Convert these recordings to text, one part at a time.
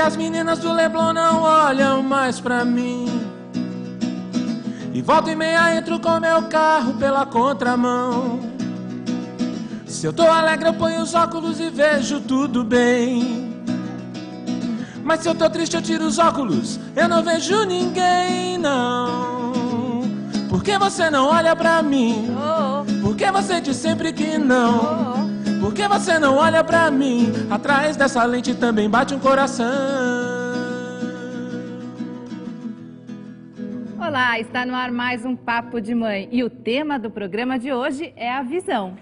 As meninas do Leblon não olham mais pra mim, e volta e meia entro com meu carro pela contramão. Se eu tô alegre eu ponho os óculos e vejo tudo bem, mas se eu tô triste eu tiro os óculos, eu não vejo ninguém, não. Por que você não olha pra mim? Por que você diz sempre que não? Por que você não olha pra mim? Atrás dessa lente também bate um coração. Olá, está no ar mais um Papo de Mãe. E o tema do programa de hoje é a visão.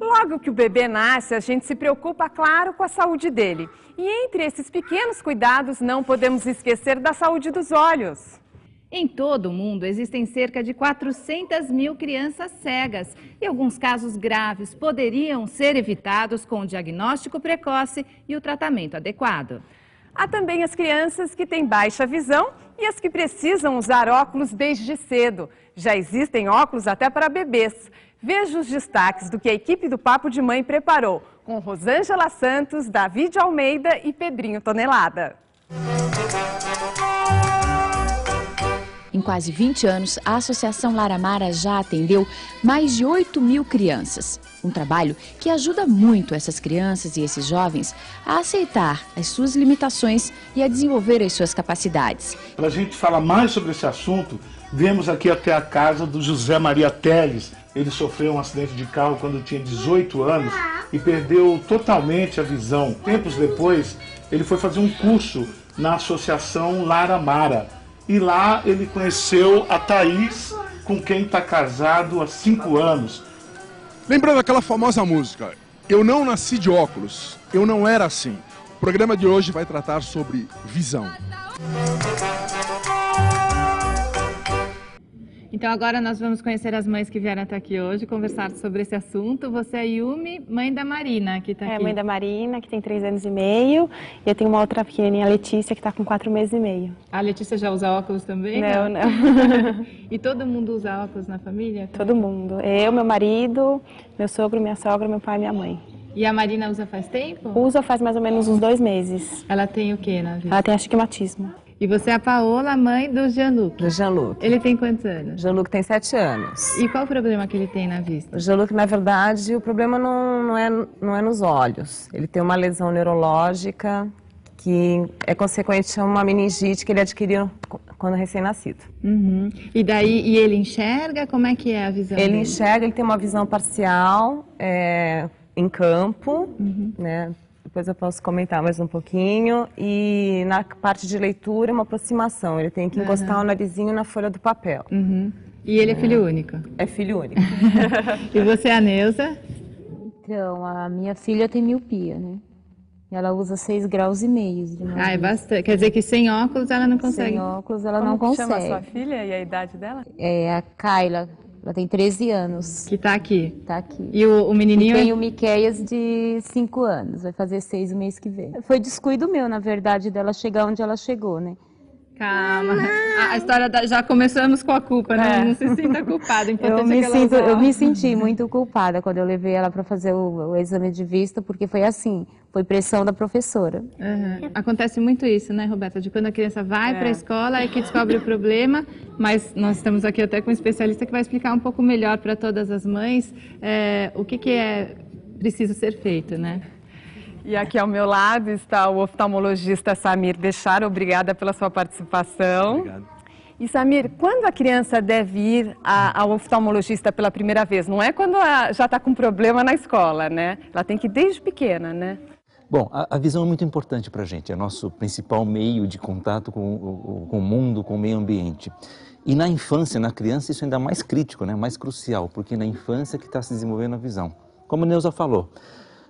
Logo que o bebê nasce, a gente se preocupa, claro, com a saúde dele. E entre esses pequenos cuidados, não podemos esquecer da saúde dos olhos. Em todo o mundo, existem cerca de 400 mil crianças cegas e alguns casos graves poderiam ser evitados com o diagnóstico precoce e o tratamento adequado. Há também as crianças que têm baixa visão e as que precisam usar óculos desde cedo. Já existem óculos até para bebês. Veja os destaques do que a equipe do Papo de Mãe preparou, com Rosângela Santos, Davi Almeida e Pedrinho Tonelada. Em quase 20 anos, a Associação Laramara já atendeu mais de 8 mil crianças. Um trabalho que ajuda muito essas crianças e esses jovens a aceitar as suas limitações e a desenvolver as suas capacidades. Para a gente falar mais sobre esse assunto, viemos aqui até a casa do José Maria Teles. Ele sofreu um acidente de carro quando tinha 18 anos e perdeu totalmente a visão. Tempos depois, ele foi fazer um curso na Associação Laramara. E lá ele conheceu a Thaís, com quem está casado há 5 anos. Lembrando aquela famosa música, eu não nasci de óculos, eu não era assim. O programa de hoje vai tratar sobre visão. Então agora nós vamos conhecer as mães que vieram até aqui hoje, conversar sobre esse assunto. Você é Yumi, mãe da Marina, que está aqui. É, mãe da Marina, que tem 3 anos e meio. E eu tenho uma outra pequenininha, a Letícia, que está com 4 meses e meio. A Letícia já usa óculos também? Não, não. E todo mundo usa óculos na família? Todo mundo. Eu, meu marido, meu sogro, minha sogra, meu pai e minha mãe. E a Marina usa faz tempo? Usa faz mais ou menos uns 2 meses. Ela tem o quê na vida? Ela tem astigmatismo. E você é a Paola, mãe do Jean-Luc. Do Jean-Luc. Ele tem quantos anos? Jean-Luc tem 7 anos. E qual o problema que ele tem na vista? O Jean-Luc, na verdade, o problema não é nos olhos. Ele tem uma lesão neurológica que é consequente a uma meningite que ele adquiriu quando recém-nascido. Uhum. E daí, e ele enxerga? Como é que é a visão dele? Ele enxerga, ele tem uma visão parcial, em campo, né? Depois eu posso comentar mais um pouquinho. E na parte de leitura, uma aproximação. Ele tem que encostar o narizinho na folha do papel. Uhum. E ele é filho único? É filho único. E você, a Neuza? Então, a minha filha tem miopia, né? Ela usa 6,5 graus. Ah, é bastante. Quer dizer que sem óculos ela não consegue? Sem óculos ela não consegue. Como chama a sua filha e a idade dela? É a Kayla. Ela tem 13 anos. Que tá aqui? Tá aqui. E o menininho? Tem o Miqueias de 5 anos, vai fazer 6 o mês que vem. Foi descuido meu, na verdade, dela chegar onde ela chegou, né? Calma. A história já começamos com a culpa, né? Não se sinta culpada. Eu me senti muito culpada quando eu levei ela para fazer o exame de vista, porque foi assim, foi pressão da professora. Uhum. Acontece muito isso, né, Roberta? De quando a criança vai para a escola e que descobre o problema, mas nós estamos aqui até com um especialista que vai explicar um pouco melhor para todas as mães o que é preciso ser feito, né? E aqui ao meu lado está o oftalmologista Samir Deixar. Obrigada pela sua participação. Obrigado. E Samir, quando a criança deve ir ao oftalmologista pela primeira vez? Não é quando já está com problema na escola, né? Ela tem que ir desde pequena, né? Bom, a visão é muito importante para a gente, é nosso principal meio de contato com o mundo, com o meio ambiente. E na infância, na criança, isso ainda é mais crítico, né? Mais crucial, porque na infância que está se desenvolvendo a visão. Como a Neuza falou,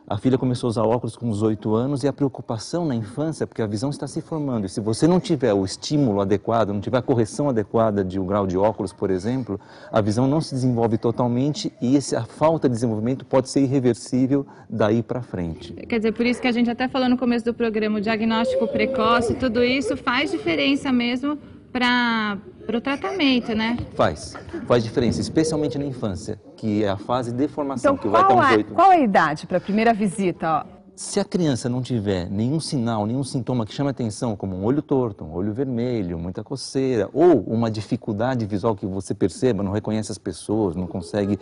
a filha começou a usar óculos com os 8 anos e a preocupação na infância, porque a visão está se formando. E se você não tiver o estímulo adequado, não tiver a correção adequada de um grau de óculos, por exemplo, a visão não se desenvolve totalmente e a falta de desenvolvimento pode ser irreversível daí para frente. Quer dizer, por isso que a gente até falou no começo do programa, o diagnóstico precoce, tudo isso faz diferença mesmo para o tratamento, né? Faz diferença, especialmente na infância, que é a fase de formação, então, que vai até uns 8 anos. Qual é a idade para a primeira visita? Ó. Se a criança não tiver nenhum sinal, nenhum sintoma que chame a atenção, como um olho torto, um olho vermelho, muita coceira, ou uma dificuldade visual que você perceba, não reconhece as pessoas, não consegue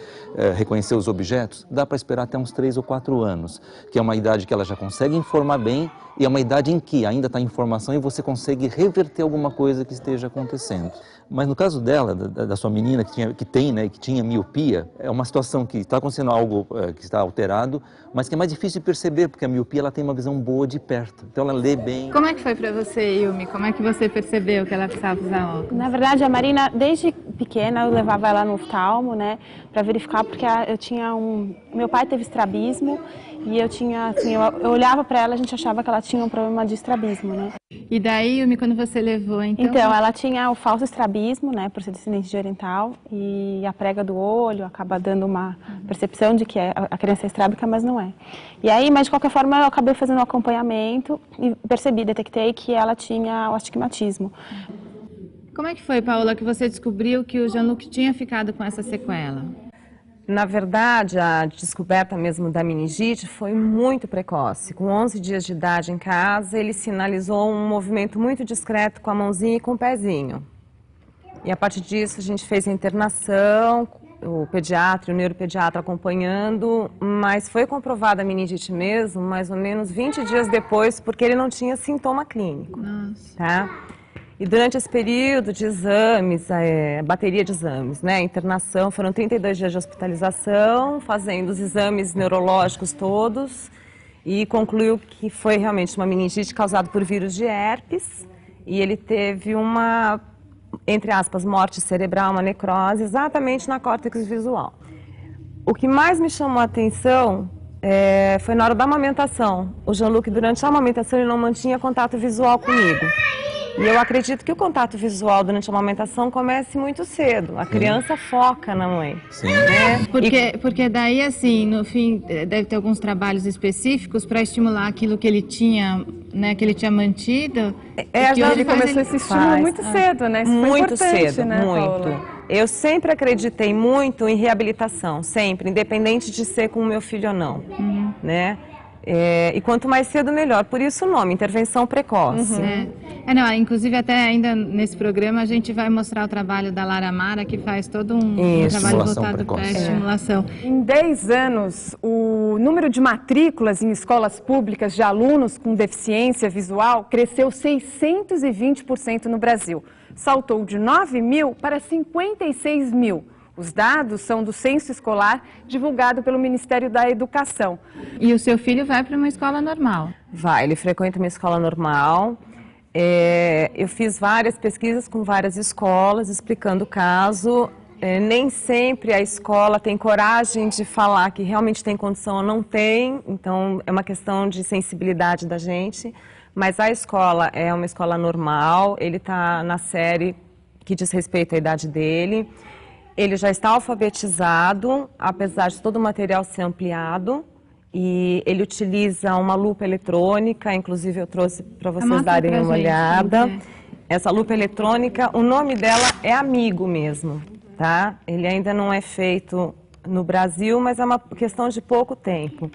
reconhecer os objetos, dá para esperar até uns 3 ou 4 anos, que é uma idade que ela já consegue informar bem e é uma idade em que ainda está em formação e você consegue reverter alguma coisa que esteja acontecendo. Mas no caso dela, da sua menina que tinha miopia, é uma situação que está acontecendo algo que está alterado, mas que é mais difícil de perceber, porque a miopia ela tem uma visão boa de perto, então ela lê bem. Como é que foi para você, Yumi? Como é que você percebeu que ela precisava usar óculos? Na verdade, a Marina, desde pequena, eu levava ela no oftalmo, né, para verificar, porque eu tinha meu pai teve estrabismo e eu tinha, assim, eu olhava para ela, a gente achava que ela tinha um problema de estrabismo, né? E daí, Yumi, quando você levou, então? Então, ela tinha o falso estrabismo, né, por ser descendente de oriental, e a prega do olho acaba dando uma percepção de que a criança é estrábica, mas não é. E aí, mas de qualquer forma, eu acabei fazendo um acompanhamento e detectei que ela tinha o astigmatismo. Como é que foi, Paola, que você descobriu que o Jean-Luc tinha ficado com essa sequela? Na verdade, a descoberta mesmo da meningite foi muito precoce. Com 11 dias de idade em casa, ele sinalizou um movimento muito discreto com a mãozinha e com o pezinho. E a partir disso, a gente fez a internação, o pediatra e o neuropediatra acompanhando, mas foi comprovada a meningite mesmo mais ou menos 20 dias depois, porque ele não tinha sintoma clínico. Nossa. Tá? E durante esse período de exames, bateria de exames, né, internação, foram 32 dias de hospitalização, fazendo os exames neurológicos todos, e concluiu que foi realmente uma meningite causada por vírus de herpes, e ele teve uma, entre aspas, morte cerebral, uma necrose, exatamente na córtex visual. O que mais me chamou a atenção foi na hora da amamentação. O Jean-Luc, durante a amamentação, ele não mantinha contato visual comigo. E eu acredito que o contato visual durante a amamentação comece muito cedo. A criança foca na mãe. Sim. Né? Porque daí, assim, no fim, deve ter alguns trabalhos específicos para estimular aquilo que ele tinha, né, que ele tinha mantido. Ele começou esse estímulo muito cedo, né? Isso muito cedo, né, muito. Paola? Eu sempre acreditei muito em reabilitação, sempre, independente de ser com o meu filho ou não, né? E quanto mais cedo, melhor. Por isso o nome, intervenção precoce. Não, inclusive, até ainda nesse programa, a gente vai mostrar o trabalho da Laramara, que faz todo um trabalho voltado para a estimulação. Em 10 anos, o número de matrículas em escolas públicas de alunos com deficiência visual cresceu 620% no Brasil. Saltou de 9 mil para 56 mil. Os dados são do censo escolar divulgado pelo Ministério da Educação. E o seu filho vai para uma escola normal? Vai, ele frequenta uma escola normal. Eu fiz várias pesquisas com várias escolas explicando o caso. Nem sempre a escola tem coragem de falar que realmente tem condição ou não tem. Então, é uma questão de sensibilidade da gente. Mas a escola é uma escola normal, ele está na série que diz respeito à idade dele. Ele já está alfabetizado, apesar de todo o material ser ampliado, e ele utiliza uma lupa eletrônica, inclusive eu trouxe para vocês darem uma olhada. Essa lupa eletrônica, o nome dela é Amigo mesmo, tá? Ele ainda não é feito no Brasil, mas é uma questão de pouco tempo.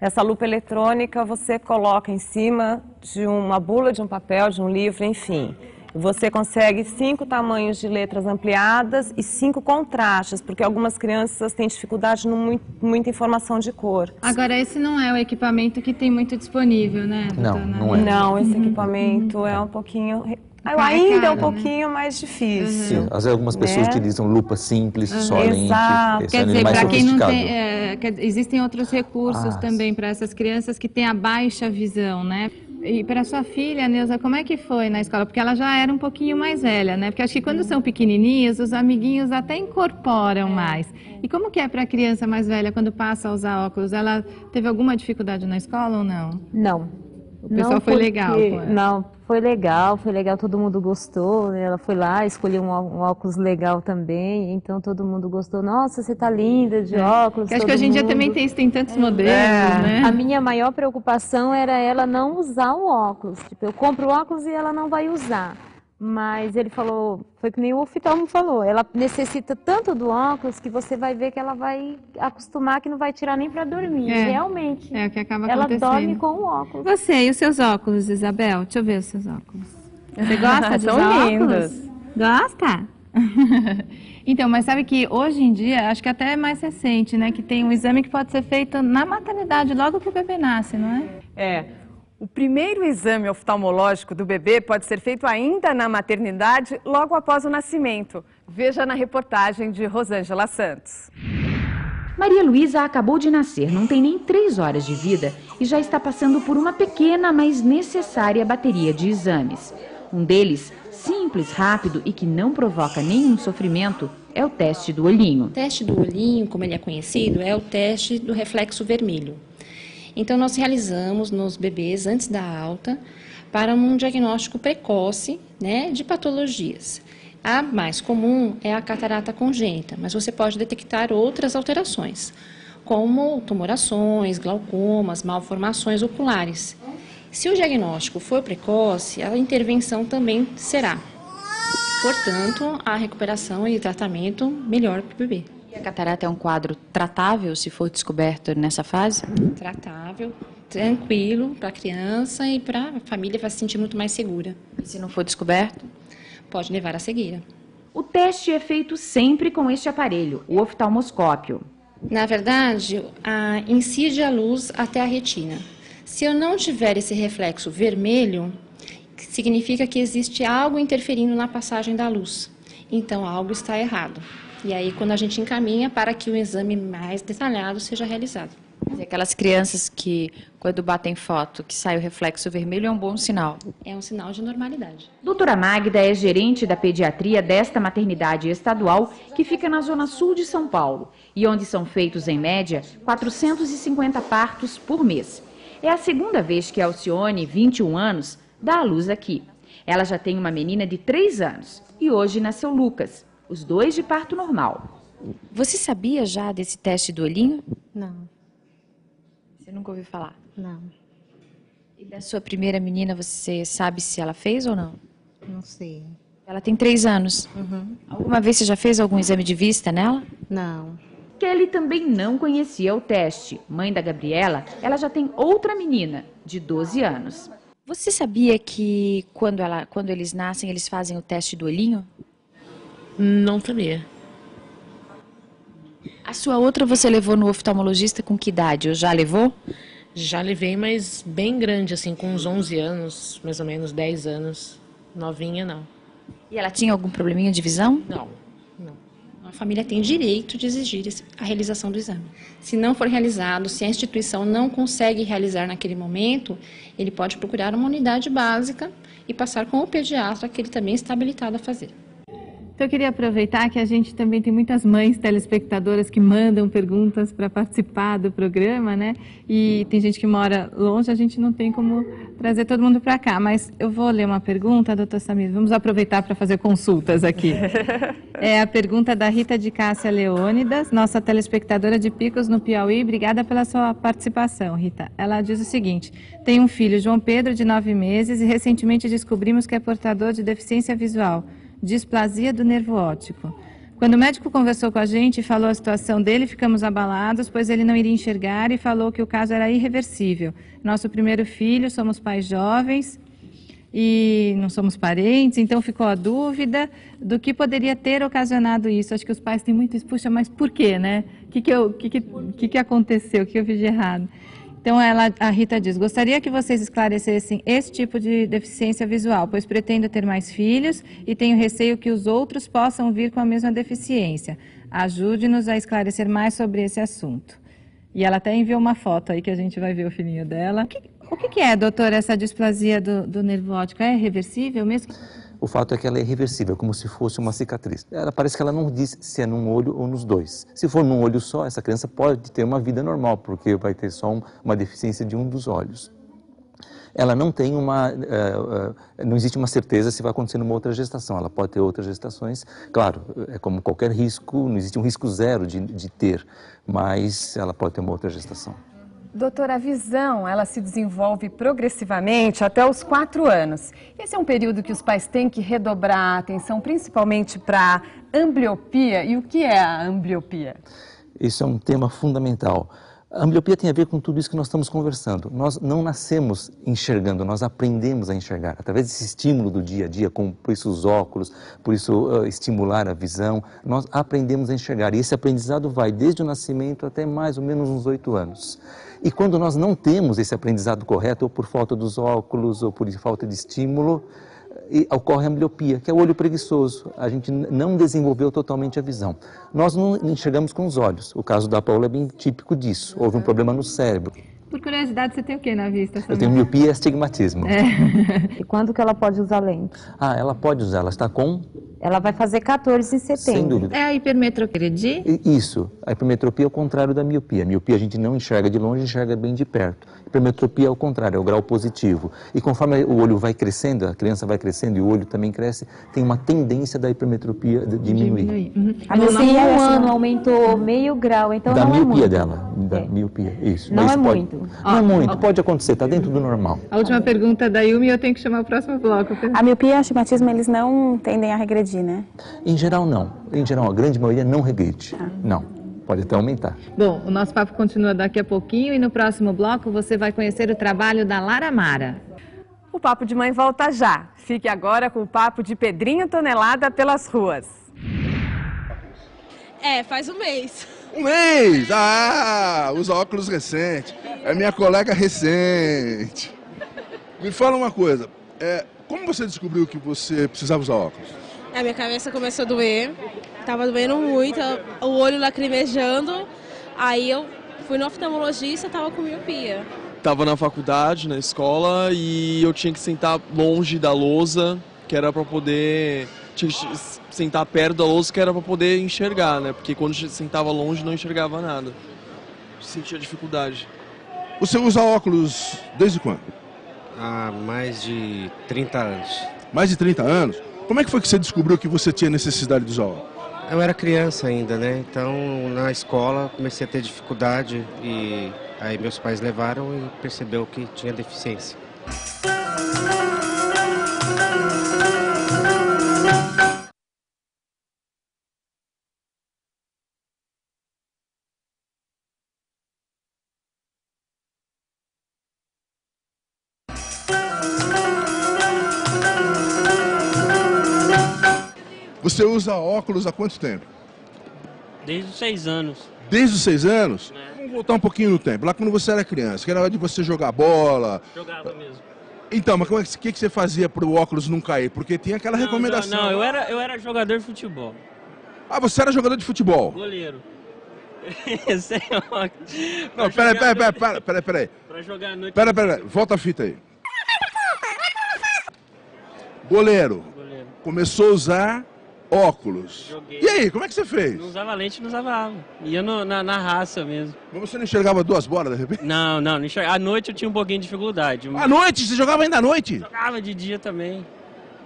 Essa lupa eletrônica você coloca em cima de uma bula, de um papel, de um livro, enfim. Você consegue 5 tamanhos de letras ampliadas e 5 contrastes, porque algumas crianças têm dificuldade em muita informação de cor. Agora, esse não é o equipamento que tem muito disponível, né? Não, não é. Não, esse equipamento é um pouquinho... Ainda é um pouquinho mais difícil. Às vezes algumas pessoas utilizam lupa simples, só lente. Quer dizer, para quem não tem existem outros recursos também para essas crianças que têm a baixa visão, né? E para sua filha, Neuza, como é que foi na escola? Porque ela já era um pouquinho mais velha, né? Porque acho que quando são pequenininhos, os amiguinhos até incorporam mais. E como que é para a criança mais velha quando passa a usar óculos? Ela teve alguma dificuldade na escola ou não? Não. O pessoal não, foi legal com ela? Não, foi legal, todo mundo gostou. Ela foi lá, escolheu um óculos legal também, então todo mundo gostou. Nossa, você tá linda de óculos. Acho que hoje em dia também tem tantos modelos, né? A minha maior preocupação era ela não usar o óculos. Tipo, eu compro o óculos e ela não vai usar. Mas ele falou, foi que nem o oftalmo falou, ela necessita tanto do óculos que você vai ver que ela vai acostumar que não vai tirar nem para dormir, realmente. É o que acaba acontecendo. Ela dorme com o óculos. Você e os seus óculos, Isabel? Deixa eu ver os seus óculos. Você gosta dos óculos? Lindos. Gosta? Então, mas sabe que hoje em dia, acho que até é mais recente, né? Que tem um exame que pode ser feito na maternidade, logo que o bebê nasce, não é? É. O primeiro exame oftalmológico do bebê pode ser feito ainda na maternidade, logo após o nascimento. Veja na reportagem de Rosângela Santos. Maria Luísa acabou de nascer, não tem nem 3 horas de vida e já está passando por uma pequena, mas necessária bateria de exames. Um deles, simples, rápido e que não provoca nenhum sofrimento, é o teste do olhinho. O teste do olhinho, como ele é conhecido, é o teste do reflexo vermelho. Então, nós realizamos nos bebês antes da alta para um diagnóstico precoce, né, de patologias. A mais comum é a catarata congênita, mas você pode detectar outras alterações, como tumorações, glaucomas, malformações oculares. Se o diagnóstico for precoce, a intervenção também será. Portanto, a recuperação e tratamento melhor para o bebê. E a catarata é um quadro tratável, se for descoberto nessa fase? Tratável, tranquilo para a criança e para a família vai se sentir muito mais segura. E se não for descoberto? Pode levar à cegueira. O teste é feito sempre com este aparelho, o oftalmoscópio. Na verdade, incide a luz até a retina. Se eu não tiver esse reflexo vermelho, significa que existe algo interferindo na passagem da luz. Então, algo está errado. E aí, quando a gente encaminha para que o exame mais detalhado seja realizado. E aquelas crianças que, quando batem foto, que sai o reflexo vermelho, é um bom sinal? É um sinal de normalidade. Doutora Magda é gerente da pediatria desta maternidade estadual, que fica na zona sul de São Paulo, e onde são feitos, em média, 450 partos por mês. É a segunda vez que a Alcione, 21 anos, dá à luz aqui. Ela já tem uma menina de 3 anos e hoje nasceu Lucas. Os dois de parto normal. Você sabia já desse teste do olhinho? Não. Você nunca ouviu falar? Não. E da sua primeira menina, você sabe se ela fez ou não? Não sei. Ela tem 3 anos. Uhum. Alguma vez você já fez algum exame de vista nela? Não. Kelly também não conhecia o teste. Mãe da Gabriela, ela já tem outra menina, de 12 anos. Você sabia que quando eles nascem, eles fazem o teste do olhinho? Não sabia. A sua outra você levou no oftalmologista com que idade? Ou já levou? Já levei, mas bem grande, assim, com uns 11 anos, mais ou menos 10 anos. Novinha, não. E ela tinha algum probleminha de visão? Não, não. A família tem direito de exigir a realização do exame. Se não for realizado, se a instituição não consegue realizar naquele momento, ele pode procurar uma unidade básica e passar com o pediatra, que ele também está habilitado a fazer. Então, eu queria aproveitar que a gente também tem muitas mães telespectadoras que mandam perguntas para participar do programa, né? E tem gente que mora longe, a gente não tem como trazer todo mundo para cá. Mas eu vou ler uma pergunta, doutor Samir, vamos aproveitar para fazer consultas aqui. É a pergunta da Rita de Cássia Leônidas, nossa telespectadora de Picos, no Piauí. Obrigada pela sua participação, Rita. Ela diz o seguinte, tem um filho, João Pedro, de 9 meses, e recentemente descobrimos que é portador de deficiência visual. Displasia do nervo óptico. Quando o médico conversou com a gente e falou a situação dele, ficamos abalados, pois ele não iria enxergar e falou que o caso era irreversível. Nosso primeiro filho, somos pais jovens e não somos parentes, então ficou a dúvida do que poderia ter ocasionado isso. Acho que os pais têm muito isso, puxa, mas por quê, né? O que aconteceu? O que eu fiz de errado? Então, a Rita diz, gostaria que vocês esclarecessem esse tipo de deficiência visual, pois pretendo ter mais filhos e tenho receio que os outros possam vir com a mesma deficiência. Ajude-nos a esclarecer mais sobre esse assunto. E ela até enviou uma foto aí que a gente vai ver o filhinho dela. O que é, doutora, essa displasia do nervo óptico? É reversível mesmo? O fato é que ela é irreversível, como se fosse uma cicatriz. Ela parece que ela não diz se é num olho ou nos dois. Se for num olho só, essa criança pode ter uma vida normal, porque vai ter só uma deficiência de um dos olhos. Ela não tem não existe uma certeza se vai acontecer numa outra gestação. Ela pode ter outras gestações, claro, é como qualquer risco, não existe um risco zero de ter, mas ela pode ter uma outra gestação. Doutora, a visão, ela se desenvolve progressivamente até os 4 anos. Esse é um período que os pais têm que redobrar a atenção, principalmente para a ambliopia. E o que é a ambliopia? Isso é um tema fundamental. A ambliopia tem a ver com tudo isso que nós estamos conversando. Nós não nascemos enxergando, nós aprendemos a enxergar. Através desse estímulo do dia a dia, por isso os óculos, por isso estimular a visão, nós aprendemos a enxergar. E esse aprendizado vai desde o nascimento até mais ou menos uns 8 anos. E quando nós não temos esse aprendizado correto, ou por falta dos óculos, ou por falta de estímulo, ocorre a ambliopia, que é o olho preguiçoso. A gente não desenvolveu totalmente a visão. Nós não enxergamos com os olhos. O caso da Paola é bem típico disso. Houve um problema no cérebro. Por curiosidade, você tem o que na vista? Eu tenho miopia e astigmatismo. É. E quando que ela pode usar lente? Ah, ela pode usar. Ela está com... Ela vai fazer 14 em setembro. Sem dúvida. É a hipermetropia de... Isso. A hipermetropia é o contrário da miopia. A miopia a gente não enxerga de longe, enxerga bem de perto. A hipermetropia é o contrário, é o grau positivo. E conforme o olho vai crescendo, a criança vai crescendo e o olho também cresce, tem uma tendência da hipermetropia de diminuir. Uhum. A miopia em um ano aumentou meio grau, então da não é muito. Da miopia dela. Da miopia, isso. Não é muito. Não é muito, pode acontecer, está dentro do normal. A última pergunta da Yumi, eu tenho que chamar o próximo bloco. A miopia e o astigmatismo, eles não tendem a regredir, né? Em geral, não. Em geral, a grande maioria não regride. Ah. Não, pode até aumentar. Bom, o nosso papo continua daqui a pouquinho e no próximo bloco você vai conhecer o trabalho da Laramara. O Papo de Mãe volta já. Fique agora com o papo de Pedrinho Tonelada pelas ruas. É, faz um mês. Um mês! Ah, os óculos recentes. É minha colega recente. Me fala uma coisa, como você descobriu que você precisava usar óculos? A minha cabeça começou a doer, tava doendo muito, o olho lacrimejando, aí eu fui no oftalmologista, tava com miopia. Tava na faculdade, na escola, e eu tinha que sentar longe da lousa, que era pra poder... Tinha que sentar perto da lousa, que era pra poder enxergar, né? Porque quando sentava longe, não enxergava nada. Sentia dificuldade. Você usa óculos desde quando? Há mais de 30 anos. Mais de 30 anos? Como é que foi que você descobriu que você tinha necessidade de usar óculos? Eu era criança ainda, né? Então, na escola, comecei a ter dificuldade e aí meus pais levaram e percebeu que tinha deficiência. Você usa óculos há quanto tempo? Desde os 6 anos. Desde os 6 anos? É. Vamos voltar um pouquinho no tempo. Lá quando você era criança, que era hora de você jogar bola... Jogava mesmo. Então, mas o que você fazia para o óculos não cair? Porque tinha aquela recomendação... Não, eu era jogador de futebol. Ah, você era jogador de futebol? Goleiro. Sem óculos. Não, peraí. Para jogar à noite... Peraí, volta a fita aí. Goleiro. Começou a usar... óculos. Joguei. E aí, como é que você fez? Não usava lente, não usava água. Ia na raça mesmo. Mas você não enxergava 2 bolas, de repente? Não enxergava. À noite eu tinha um pouquinho de dificuldade. À noite? Você jogava ainda à noite? Jogava de dia também.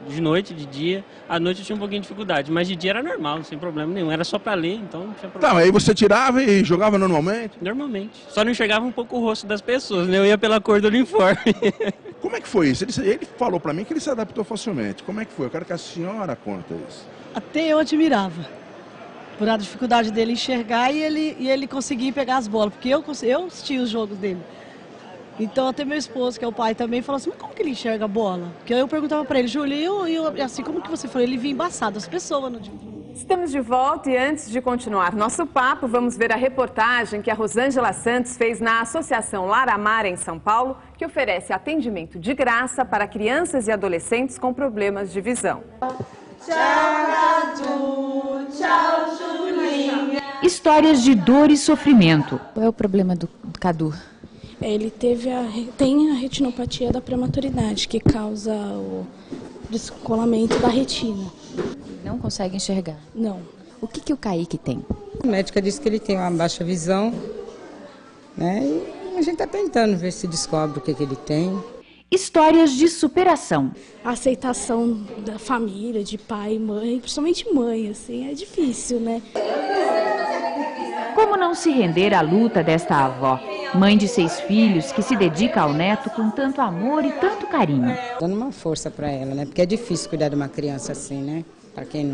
De noite, de dia. À noite eu tinha um pouquinho de dificuldade. Mas de dia era normal, sem problema nenhum. Era só pra ler, então não tinha problema. Tá, aí você tirava e jogava normalmente? Normalmente. Só não enxergava um pouco o rosto das pessoas, né? Eu ia pela cor do uniforme. Como é que foi isso? Ele falou pra mim que ele se adaptou facilmente. Como é que foi? Eu quero que a senhora conta isso. Até eu admirava, por a dificuldade dele enxergar e ele conseguir pegar as bolas, porque eu assistia os jogos dele. Então até meu esposo, que é o pai também, falou assim, mas como que ele enxerga a bola? Porque eu perguntava pra ele, Júlio, e assim, como que você falou? Ele vinha embaçado, as pessoas... Estamos de volta e antes de continuar nosso papo, vamos ver a reportagem que a Rosângela Santos fez na Associação Laramara, em São Paulo, que oferece atendimento de graça para crianças e adolescentes com problemas de visão. Tchau, Cadu! Tchau, Julinha! histórias de dor e sofrimento. Qual é o problema do Cadu? Ele tem a retinopatia da prematuridade, que causa o descolamento da retina. Não consegue enxergar? Não. O que o Kaique tem? A médica disse que ele tem uma baixa visão, né? E a gente está tentando ver se descobre o que ele tem. Histórias de superação. A aceitação da família, de pai e mãe, principalmente mãe, assim, é difícil, né? Como não se render à luta desta avó, mãe de 6 filhos, que se dedica ao neto com tanto amor e tanto carinho. Dando uma força para ela, né? Porque é difícil cuidar de uma criança assim, né? Para quem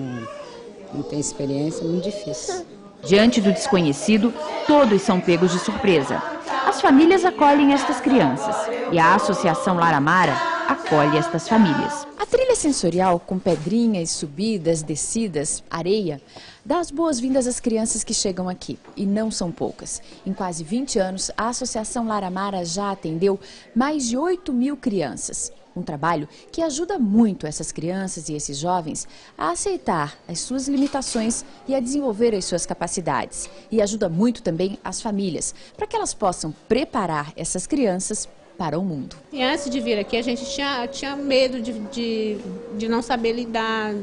não tem experiência, é muito difícil. Diante do desconhecido, todos são pegos de surpresa. As famílias acolhem estas crianças e a Associação Laramara acolhe estas famílias. A trilha sensorial, com pedrinhas, subidas, descidas, areia, dá as boas-vindas às crianças que chegam aqui, e não são poucas. Em quase 20 anos, a Associação Laramara já atendeu mais de 8.000 crianças. Um trabalho que ajuda muito essas crianças e esses jovens a aceitar as suas limitações e a desenvolver as suas capacidades. E ajuda muito também as famílias, para que elas possam preparar essas crianças para o mundo. E antes de vir aqui, a gente tinha medo de não saber lidar,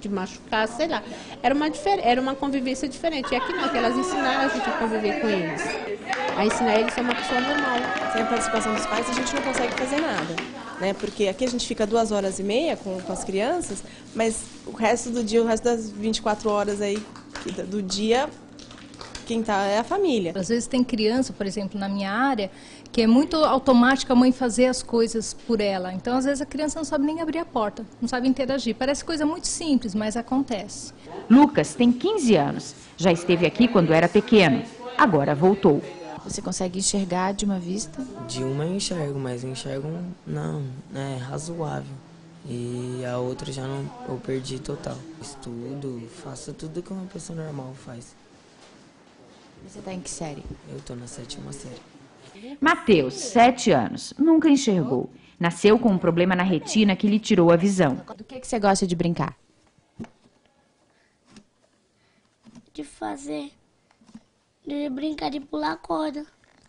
de machucar, sei lá. Era uma convivência diferente. E aqui não, que elas ensinaram a gente a conviver com eles. A ensinar eles a ser uma pessoa normal. Sem a participação dos pais, a gente não consegue fazer nada. Porque aqui a gente fica 2h30 com as crianças, mas o resto do dia, o resto das 24 horas aí do dia, quem tá é a família. Às vezes tem criança, por exemplo, na minha área, que é muito automática a mãe fazer as coisas por ela. Então, às vezes, a criança não sabe nem abrir a porta, não sabe interagir. Parece coisa muito simples, mas acontece. Lucas tem 15 anos. Já esteve aqui quando era pequeno. Agora voltou. Você consegue enxergar de uma vista? De uma eu enxergo, mas eu enxergo não, é razoável. E a outra já não, eu perdi total. Estudo, faço tudo que uma pessoa normal faz. Você está em que série? Eu estou na 7ª série. Matheus, 7 anos, nunca enxergou. Nasceu com um problema na retina que lhe tirou a visão. Do que você gosta de brincar? De brincar de pular corda.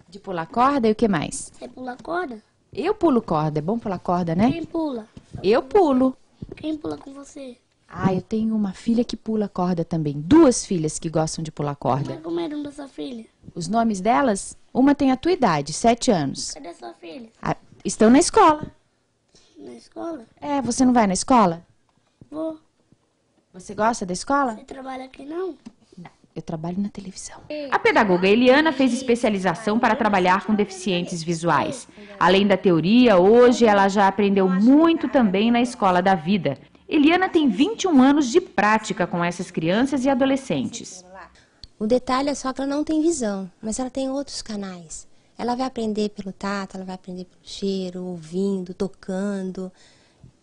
De pular corda e o que mais? Você pula corda? Eu pulo corda. É bom pular corda, né? Quem pula? Eu pulo. Quem pula com você? Ah, eu tenho uma filha que pula corda também. 2 filhas que gostam de pular corda. Como é o nome da sua filha? Os nomes delas? Uma tem a tua idade, 7 anos. Cadê a sua filha? Estão na escola. Na escola? É, você não vai na escola? Vou. Você gosta da escola? Você trabalha aqui não? Eu trabalho na televisão. A pedagoga Eliana fez especialização para trabalhar com deficientes visuais. Além da teoria, hoje ela já aprendeu muito também na escola da vida. Eliana tem 21 anos de prática com essas crianças e adolescentes. O detalhe é só que ela não tem visão, mas ela tem outros canais. Ela vai aprender pelo tato, ela vai aprender pelo cheiro, ouvindo, tocando.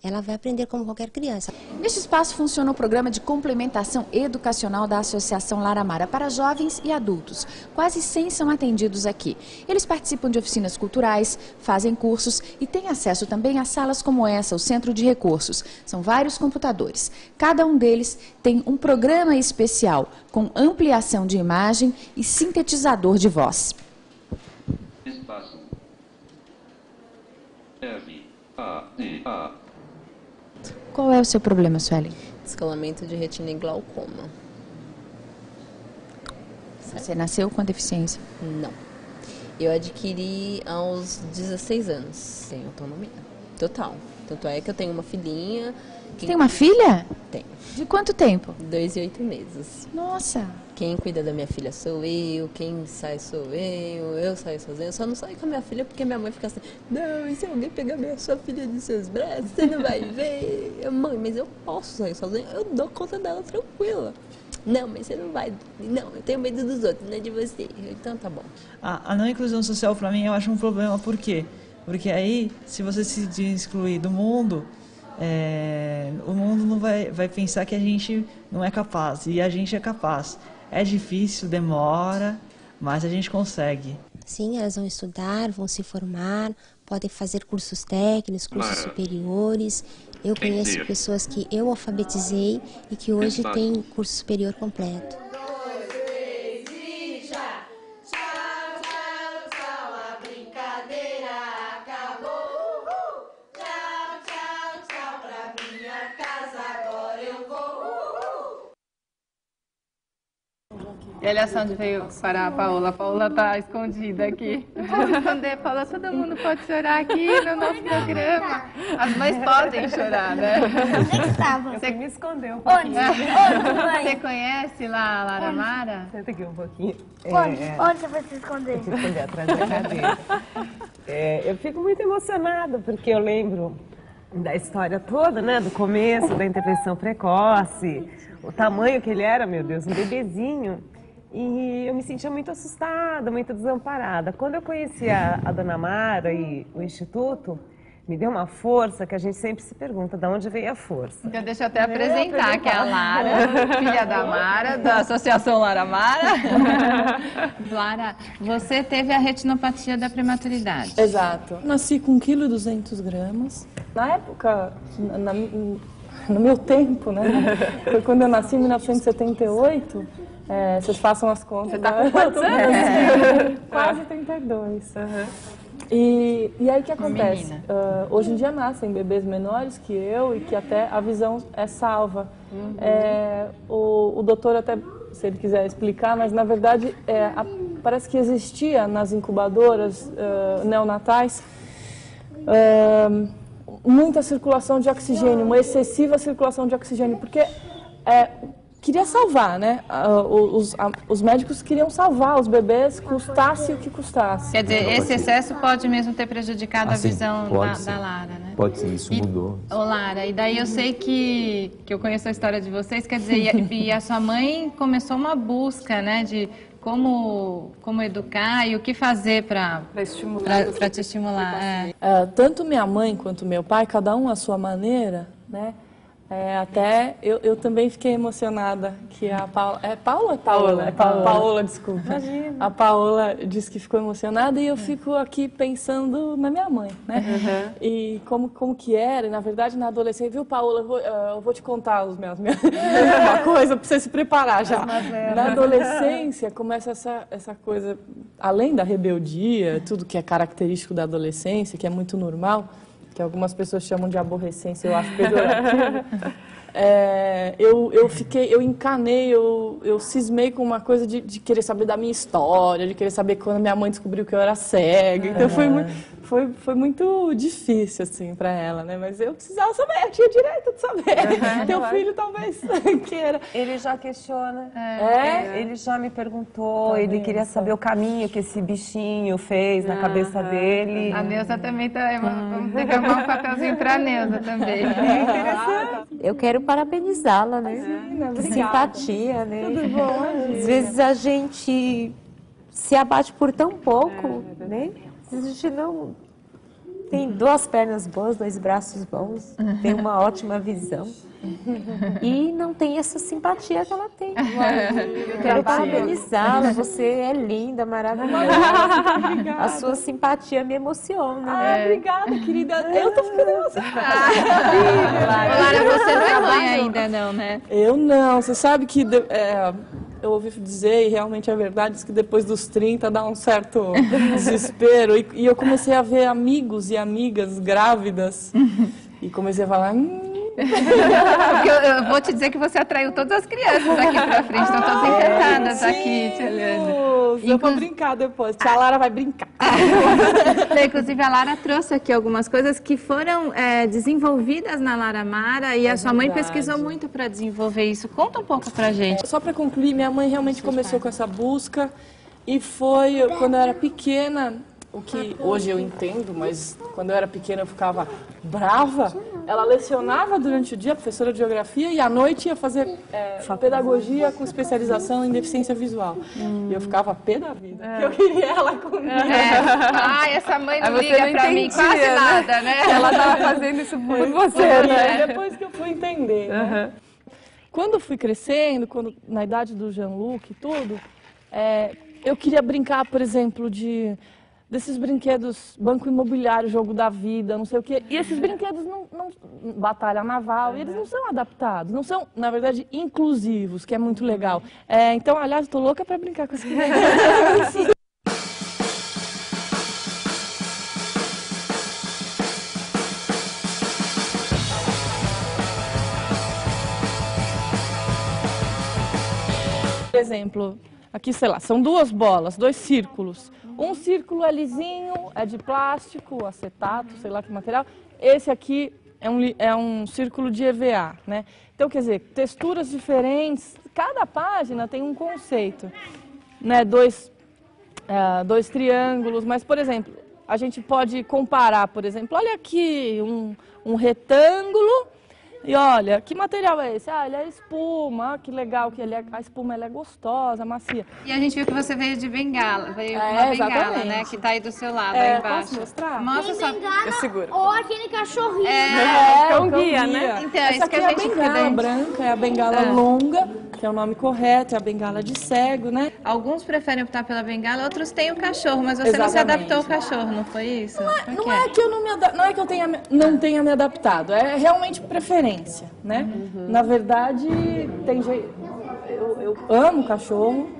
Ela vai aprender como qualquer criança. Neste espaço funciona o programa de complementação educacional da Associação Laramara para jovens e adultos. Quase 100 são atendidos aqui. Eles participam de oficinas culturais, fazem cursos e têm acesso também a salas como essa, o Centro de Recursos. São vários computadores. Cada um deles tem um programa especial com ampliação de imagem e sintetizador de voz. Espaço. Qual é o seu problema, Sueli? Descolamento de retina e glaucoma. Você nasceu com deficiência? Não. Eu adquiri aos 16 anos. Tenho autonomia total. Tanto é que eu tenho uma filhinha. Você tem uma filha? Tenho. De quanto tempo? 2 e 8 meses. Nossa! Quem cuida da minha filha sou eu, quem sai sou eu saio sozinha. Eu só não saio com a minha filha porque minha mãe fica assim, não, e se alguém pegar sua filha de seus braços, você não vai ver. Mãe, mas eu posso sair sozinha, eu dou conta dela tranquila. Não, mas você não vai, não, eu tenho medo dos outros, não é de você. Então tá bom. A não inclusão social pra mim eu acho um problema, por quê? Porque aí, se você se excluir do mundo... o mundo não vai pensar que a gente não é capaz, e a gente é capaz. É difícil, demora, mas a gente consegue. Sim, elas vão estudar, vão se formar, podem fazer cursos técnicos, cursos superiores. Eu conheço pessoas que eu alfabetizei e que hoje têm curso superior completo. E olha só onde veio parar a Paola. A Paola tá escondida aqui. Vamos esconder, Paola. Todo mundo pode chorar aqui no nosso programa. As mães podem chorar, né? Onde é que estava? Você me escondeu. Onde? Você conhece lá a Laramara? Senta aqui um pouquinho. Onde? Onde você vai se esconder? Vou se esconder atrás da cadeira. Eu fico muito emocionada, porque eu lembro da história toda, né? Do começo, da intervenção precoce, o tamanho que ele era, meu Deus, um bebezinho. E eu me sentia muito assustada, muito desamparada. Quando eu conheci a Dona Mara e o Instituto, me deu uma força que a gente sempre se pergunta de onde veio a força. Então deixa eu até apresentar, que é a Lara, filha da Mara, da Associação Laramara. Lara, você teve a retinopatia da prematuridade. Exato. Nasci com 1,2 kg. Na época, no meu tempo, né? Foi quando eu nasci em 1978. Vocês façam as contas. Você tá com quantos anos? Quase 32. Uhum. E aí o que acontece? Hoje em dia nascem bebês menores que eu e que até a visão é salva. Uhum. O doutor até, se ele quiser explicar, mas na verdade parece que existia nas incubadoras neonatais muita circulação de oxigênio, uma excessiva circulação de oxigênio, porque queria salvar, né? Os médicos queriam salvar os bebês, custasse o que custasse. Quer dizer, esse excesso pode mesmo ter prejudicado a visão da Lara, né? Pode ser, isso mudou. Ô, Lara, e daí eu sei que eu conheço a história de vocês, quer dizer, e a sua mãe começou uma busca, né? De como educar e o que fazer para te estimular. Tanto minha mãe quanto meu pai, cada um à sua maneira, né? Até eu também fiquei emocionada que a Paola... É Paola? Paola. Paola, desculpa. Imagina. A Paola disse que ficou emocionada e eu fico aqui pensando na minha mãe, né? Uhum. E como que era, e na verdade, na adolescência... Viu, Paola, eu vou te contar uma coisa pra você se preparar já. Na adolescência começa essa coisa, além da rebeldia, tudo que é característico da adolescência, que é muito normal... que algumas pessoas chamam de aborrecência, eu acho pejorativo. Eu cismei com uma coisa de querer saber da minha história, de querer saber quando minha mãe descobriu que eu era cega. Então foi muito difícil, assim, para ela, né? Mas eu precisava saber, eu tinha direito de saber. Uhum. Teu filho talvez queira. Ele já questiona, ele já me perguntou, ele queria saber o caminho que esse bichinho fez na cabeça dele. A Neuza também tá, vamos ter que arrumar um papelzinho pra Neuza também. É interessante. Eu quero parabenizá-la, né? Imagina, que simpatia, né? Tudo bom, às vezes a gente se abate por tão pouco, né? A gente não tem 2 pernas boas, 2 braços bons, tem uma ótima visão e não tem essa simpatia que ela tem. Eu quero parabenizá-la, você é linda, maravilhosa. A sua simpatia me emociona. Obrigada, querida. Eu tô ficando emocionada. Lara, você não é mãe ainda não, né? Eu não, você sabe que... Eu ouvi dizer, e realmente é verdade, diz que depois dos 30 dá um certo desespero. E eu comecei a ver amigos e amigas grávidas e comecei a falar... Porque eu vou te dizer que você atraiu todas as crianças aqui pra frente, estão todas encantadas aqui, tia Eliana. Eu vou brincar depois, a Lara vai brincar. Inclusive, a Lara trouxe aqui algumas coisas que foram desenvolvidas na Laramara e a sua mãe pesquisou muito para desenvolver isso. Conta um pouco pra gente. Só para concluir, minha mãe realmente começou com essa busca e foi quando eu era pequena... O que hoje eu entendo, mas quando eu era pequena eu ficava brava. Ela lecionava durante o dia, professora de geografia, e à noite ia fazer pedagogia com especialização em deficiência visual. E eu ficava pé da vida, que eu queria ela comigo. Essa mãe não liga pra mim quase nada, né? Ela tava fazendo isso por você, né? Depois que eu fui entender. Né? Quando eu fui crescendo, na idade do Jean-Luc e tudo, eu queria brincar, por exemplo, desses brinquedos, banco imobiliário, jogo da vida, não sei o quê. E esses brinquedos não batalha naval, e eles não são adaptados, não são, na verdade, inclusivos, que é muito legal. Então, aliás, tô louca pra brincar com esses brinquedos. Por exemplo... Aqui, sei lá, são duas bolas, dois círculos. Um círculo é lisinho, é de plástico, acetato, sei lá que material. Esse aqui é um círculo de EVA, né? Então, quer dizer, texturas diferentes. Cada página tem um conceito, né? Dois triângulos, mas, por exemplo, a gente pode comparar, por exemplo, olha aqui um retângulo. E olha, que material é esse? Ah, ele é espuma, ah, que legal, que ele é, a espuma ela é gostosa, macia. E a gente viu que você veio de bengala, veio com uma bengala, né, que tá aí do seu lado, aí embaixo. Posso mostrar? Mostra só. Eu seguro. Ou aquele cachorrinho. Cão-guia, né? Então, essa isso que a gente viu. É a bengala branca, é a bengala longa, que é o nome correto, é a bengala de cego, né? Alguns preferem optar pela bengala, outros têm o cachorro, mas você não se adaptou ao cachorro, não foi isso? Não é que eu não me adapto, não é que eu não tenha me adaptado, é realmente preferência. Né? Uhum. Na verdade, tem eu amo cachorro,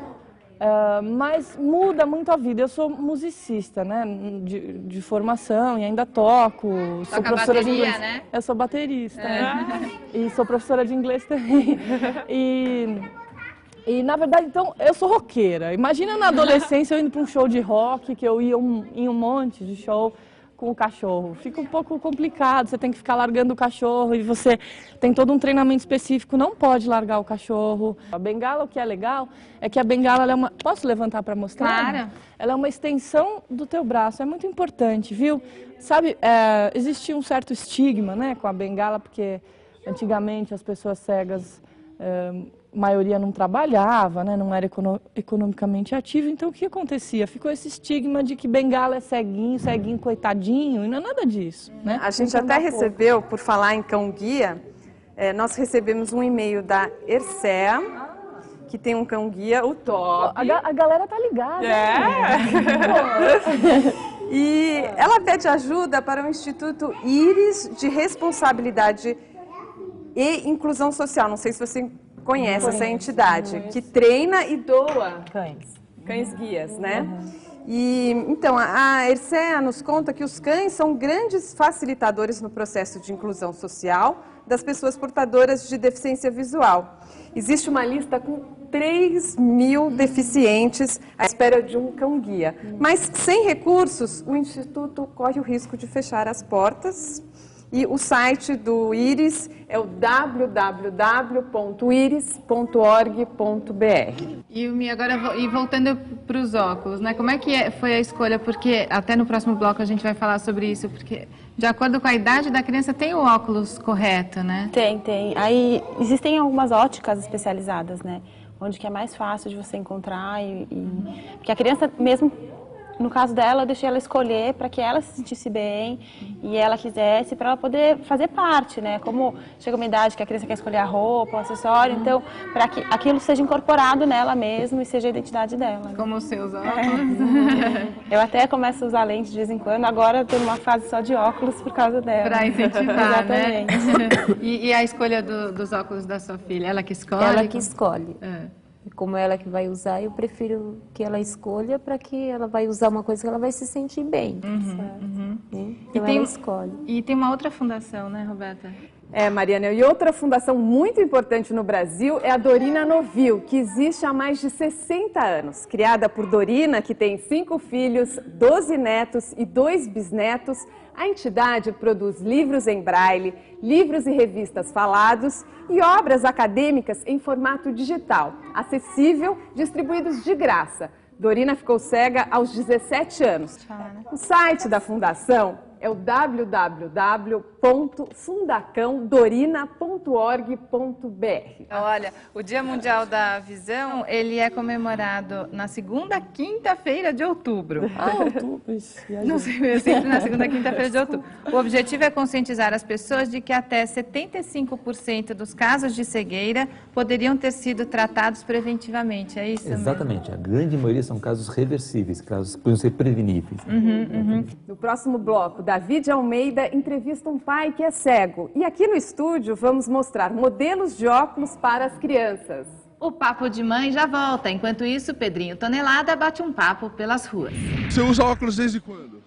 mas muda muito a vida. Eu sou musicista, né? De formação e ainda toco. Sou professora bateria, de inglês. Né? Eu sou baterista, né? E sou professora de inglês também. E na verdade, então, eu sou roqueira. Imagina na adolescência eu indo para um show de rock, que eu ia em um monte de show com o cachorro. Fica um pouco complicado, você tem que ficar largando o cachorro e você tem todo um treinamento específico, não pode largar o cachorro. A bengala, o que é legal, é que a bengala, ela é uma... Posso levantar para mostrar? Claro. Ela é uma extensão do teu braço, é muito importante, viu? Sabe, existia um certo estigma, né, com a bengala, porque antigamente as pessoas cegas, a maioria não trabalhava, né, não era economicamente ativa, então o que acontecia? Ficou esse estigma de que bengala é ceguinho, coitadinho, e não é nada disso, né? A gente até recebeu, por falar em cão-guia, nós recebemos um e-mail da Ercea, que tem um cão-guia, o Top. A galera tá ligada. E ela pede ajuda para o Instituto Íris de Responsabilidade e Inclusão Social, não sei se você... Conhece essa entidade, que treina e doa cães guias, né? Uhum. E, então, a Ercea nos conta que os cães são grandes facilitadores no processo de inclusão social das pessoas portadoras de deficiência visual. Existe uma lista com 3 mil deficientes à espera de um cão guia. Mas, sem recursos, o Instituto corre o risco de fechar as portas. E o site do Íris é o www.iris.org.br. E agora, voltando para os óculos, né? Como é que foi a escolha? Porque até no próximo bloco a gente vai falar sobre isso, porque de acordo com a idade da criança tem o óculos correto, né? Tem. Aí existem algumas óticas especializadas, né? Onde que é mais fácil de você encontrar porque a criança mesmo... No caso dela, eu deixei ela escolher para que ela se sentisse bem e ela quisesse, para ela poder fazer parte, né? Como chega uma idade que a criança quer escolher a roupa, o acessório, então, para que aquilo seja incorporado nela mesma e seja a identidade dela. Né? Como os seus óculos. Eu até começo a usar lente de vez em quando, agora eu estou numa fase só de óculos por causa dela. Para incentivar, né? Exatamente. E a escolha dos óculos da sua filha, ela que escolhe? Ela que escolhe. Como ela que vai usar, eu prefiro que ela escolha, para que ela vai usar uma coisa que ela vai se sentir bem. Então ela escolhe. E tem uma outra fundação, né, Roberta? Mariana, e outra fundação muito importante no Brasil é a Dorina Nowill, que existe há mais de 60 anos. Criada por Dorina, que tem 5 filhos, 12 netos e 2 bisnetos, a entidade produz livros em braille, livros e revistas falados e obras acadêmicas em formato digital, acessível, distribuídos de graça. Dorina ficou cega aos 17 anos. O site da fundação é o www.fundacãodorina.org.br. Olha, o Dia Mundial da Visão, ele é comemorado na segunda quinta-feira de outubro. Não sei, sempre na segunda quinta-feira de outubro. O objetivo é conscientizar as pessoas de que até 75% dos casos de cegueira poderiam ter sido tratados preventivamente, é isso? Exatamente, mesmo? A grande maioria são casos reversíveis, casos que podem ser preveníveis. No próximo bloco, Davi Almeida entrevista um pai que é cego. E aqui no estúdio vamos mostrar modelos de óculos para as crianças. O Papo de Mãe já volta. Enquanto isso, Pedrinho Tonelada bate um papo pelas ruas. Você usa óculos desde quando?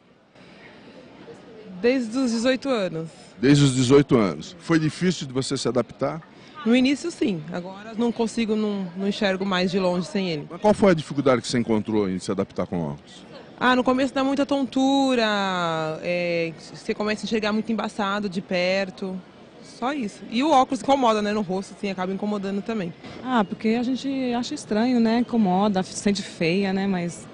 Desde os 18 anos. Desde os 18 anos. Foi difícil de você se adaptar? No início, sim. Agora não consigo, não enxergo mais de longe sem ele. Mas qual foi a dificuldade que você encontrou em se adaptar com óculos? Ah, no começo dá muita tontura, você começa a enxergar muito embaçado de perto, só isso. E o óculos incomoda, né, no rosto, assim, acaba incomodando também. Ah, porque a gente acha estranho, né, incomoda, sente feia, né, mas...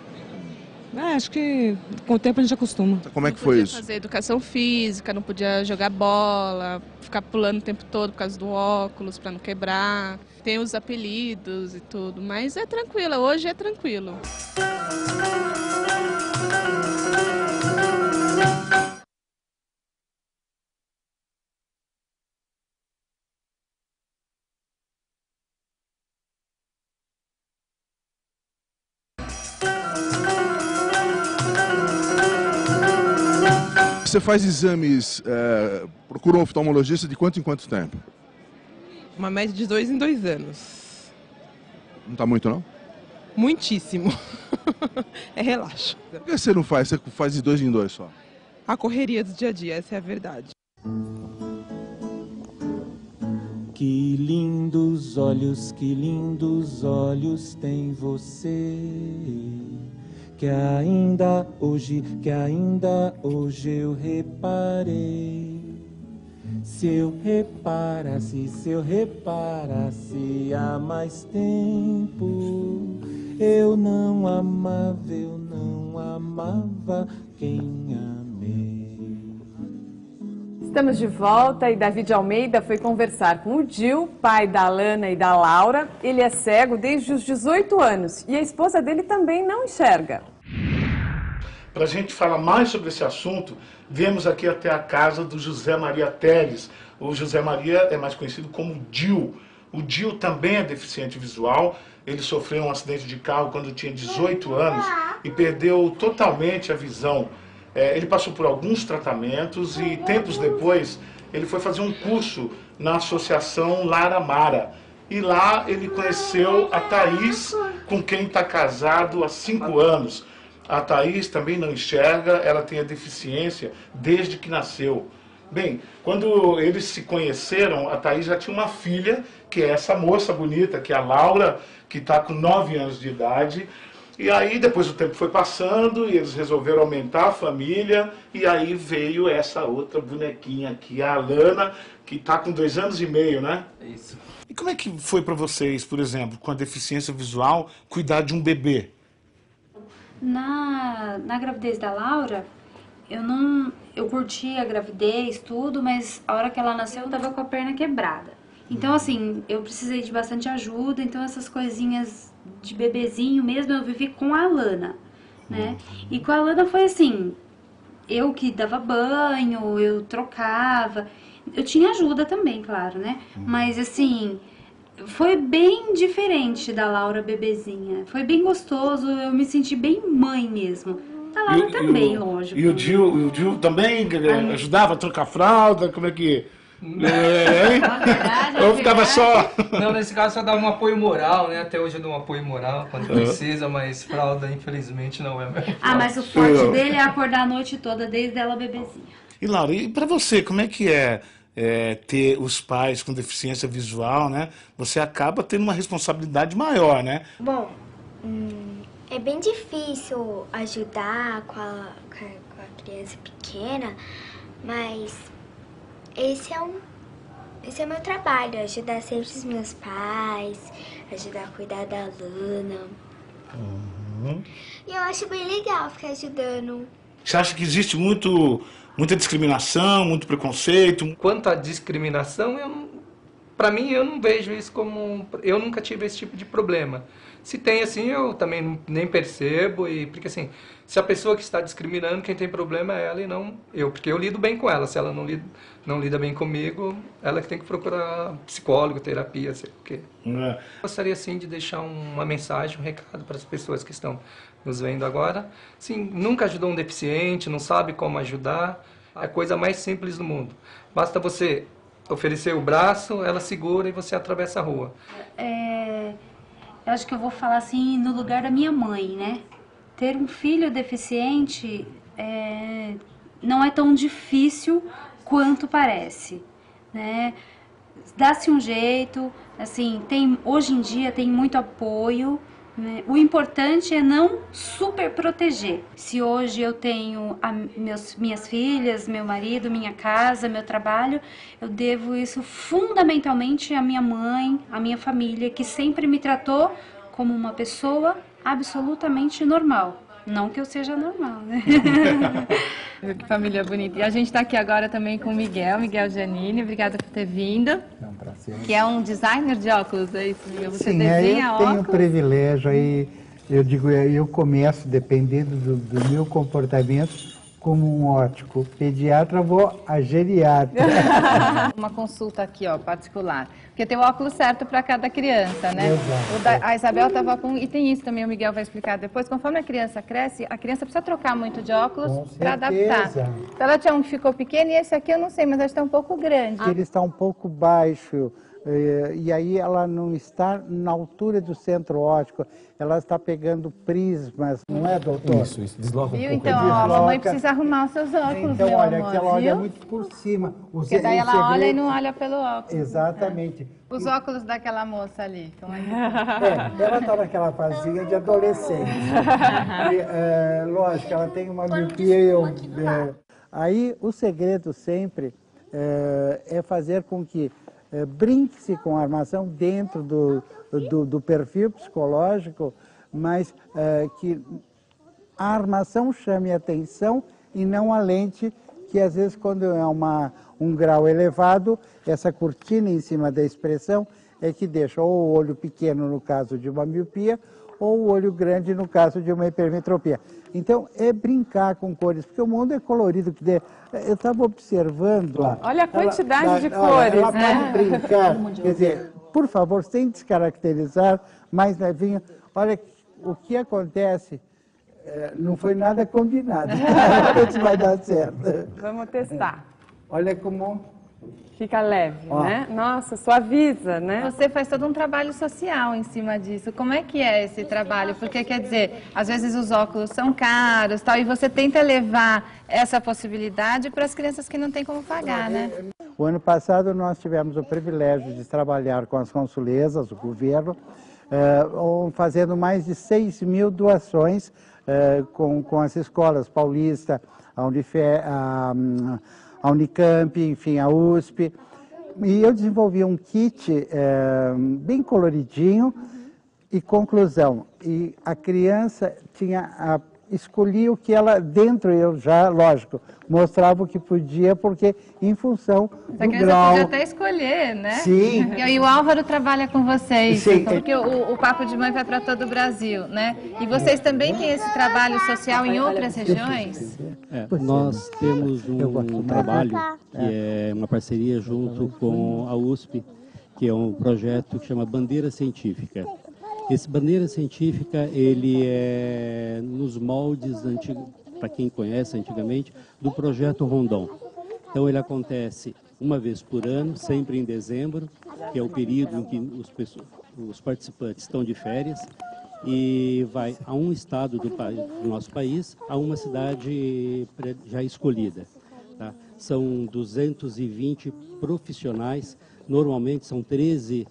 acho que com o tempo a gente acostuma. Como é que foi isso? Não podia fazer educação física, não podia jogar bola, ficar pulando o tempo todo por causa do óculos, pra não quebrar. Tem os apelidos e tudo, mas é tranquila, hoje é tranquilo. Você faz exames, procura um oftalmologista de quanto em quanto tempo? Uma média de 2 em 2 anos. Não está muito, não? Muitíssimo. É relaxo. Por que você não faz? Você faz de 2 em 2 só? A correria do dia a dia, essa é a verdade. Que lindos olhos tem você... que ainda hoje eu reparei. Se eu reparasse há mais tempo, eu não amava quem amei. Estamos de volta e Davi Almeida foi conversar com o Dil, pai da Alana e da Laura. Ele é cego desde os 18 anos e a esposa dele também não enxerga. Para a gente falar mais sobre esse assunto, viemos aqui até a casa do José Maria Teles. O José Maria é mais conhecido como Dil. O Dil também é deficiente visual. Ele sofreu um acidente de carro quando tinha 18 anos e perdeu totalmente a visão. Ele passou por alguns tratamentos e tempos depois ele foi fazer um curso na Associação Laramara. E lá ele conheceu a Thaís, com quem está casado há 5 anos. A Thaís também não enxerga, ela tem a deficiência desde que nasceu. Bem, quando eles se conheceram, a Thaís já tinha uma filha, que é essa moça bonita, que é a Laura, que está com 9 anos de idade. E aí depois o tempo foi passando e eles resolveram aumentar a família. E aí veio essa outra bonequinha aqui, a Alana, que está com 2 anos e meio, né? É isso. E como é que foi para vocês, por exemplo, com a deficiência visual, cuidar de um bebê? Na gravidez da Laura, eu curti a gravidez, tudo, mas a hora que ela nasceu eu tava com a perna quebrada. Então assim, eu precisei de bastante ajuda, então essas coisinhas de bebezinho mesmo eu vivi com a Alana, né? E com a Alana foi assim, eu que dava banho, eu trocava, eu tinha ajuda também, claro, né? Mas assim... Foi bem diferente da Laura bebezinha. Foi bem gostoso, eu me senti bem mãe mesmo. A Laura também, lógico. E o Dil também ajudava a trocar a fralda, como é que... Eu ficava só... Não, nesse caso só dava um apoio moral, né? Até hoje eu dou um apoio moral quando precisa, mas fralda infelizmente não é mesmo. Ah, mas o forte dele é acordar a noite toda, desde ela bebezinha. E Laura, e pra você, como é que é... ter os pais com deficiência visual, né? Você acaba tendo uma responsabilidade maior, né? Bom, é bem difícil ajudar com a criança pequena, mas esse é o meu trabalho, ajudar sempre os meus pais, ajudar a cuidar da Luna. E eu acho bem legal ficar ajudando. Você acha que existe muita discriminação, muito preconceito? Quanto à discriminação, para mim eu não vejo isso como... Eu nunca tive esse tipo de problema. Se tem assim, eu também nem percebo, porque assim, se a pessoa que está discriminando, quem tem problema é ela e não eu, porque eu lido bem com ela. Se ela não lida bem comigo, ela que tem que procurar psicólogo, terapia, sei o quê. Gostaria assim de deixar uma mensagem, um recado para as pessoas que estão nos vendo agora. Sim, nunca ajudou um deficiente, não sabe como ajudar. É a coisa mais simples do mundo. Basta você oferecer o braço, ela segura e você atravessa a rua. Eu acho que eu vou falar assim, no lugar da minha mãe, né? Ter um filho deficiente não é tão difícil quanto parece, né? dá-se um jeito, assim, tem, hoje em dia tem muito apoio, né? O importante é não super proteger. Se hoje eu tenho minhas filhas, meu marido, minha casa, meu trabalho, eu devo isso fundamentalmente à minha mãe, à minha família, que sempre me tratou como uma pessoa absolutamente normal. Não que eu seja normal, né? Que família bonita. E a gente está aqui agora também com o Miguel Giannini. Obrigada por ter vindo. É um prazer. Que é um designer de óculos, é isso? Você desenha óculos? Eu tenho um privilégio aí. Eu digo, eu começo, dependendo do meu comportamento, como um óptico pediatra, vou a geriatra. Uma consulta aqui, ó, particular. Porque tem o óculos certo para cada criança, né? Exato. A Isabel estava com... E tem isso também, o Miguel vai explicar depois. Conforme a criança cresce, a criança precisa trocar muito de óculos para adaptar. Então, ela tinha um que ficou pequeno e esse aqui eu não sei, mas acho que está um pouco grande. Ele está um pouco baixo. E aí ela não está na altura do centro óptico, ela está pegando prismas, não é, doutor? Isso desloca um pouco. Então, ó, a mamãe precisa arrumar os seus óculos, então, meu olha, amor, que ela olha muito por cima. Porque daí ela olha e não olha pelo óculos. Exatamente. É. Os óculos daquela moça ali. Como é, ela está naquela fase de adolescente. E, lógico, ela tem uma miopia. Aí o segredo sempre é fazer com que brinque-se com a armação dentro do perfil psicológico, mas que a armação chame a atenção e não a lente, que às vezes quando é um grau elevado, essa cortina em cima da expressão é que deixa ou o olho pequeno no caso de uma miopia, ou o olho grande no caso de uma hipermetropia. Então, é brincar com cores, porque o mundo é colorido. Eu estava observando lá. Olha a quantidade de cores, ela né? Pode brincar. Quer dizer, por favor, sem descaracterizar, mais levinho. Olha o que acontece. Não foi nada combinado. Isso vai dar certo. Vamos testar. Olha como... Fica leve, ó, né? Nossa, suaviza, né? Você faz todo um trabalho social em cima disso. Como é que é esse trabalho? Porque, quer dizer, às vezes os óculos são caros, tal, e você tenta levar essa possibilidade para as crianças que não têm como pagar, né? O ano passado nós tivemos o privilégio de trabalhar com as consulezas, o governo, fazendo mais de 6.000 doações com as escolas paulista, a Unifé, a Unicamp, enfim, a USP. E eu desenvolvi um kit bem coloridinho e conclusão. E a criança escolhia o que ela, dentro eu já, lógico, mostrava o que podia, porque em função do grau... Podia até escolher, né? Sim. E o Álvaro trabalha com vocês, sim, porque o Papo de Mãe vai para todo o Brasil, né? E vocês também têm esse trabalho social em outras regiões? Nós temos um trabalho que é uma parceria junto com a USP, que é um projeto que chama Bandeira Científica. Esse Bandeira Científica, ele é nos moldes, para quem conhece antigamente, do projeto Rondon. Então ele acontece uma vez por ano, sempre em dezembro, que é o período em que os participantes estão de férias, e vai a um estado do nosso país, a uma cidade já escolhida. Tá? São 220 profissionais, normalmente são 13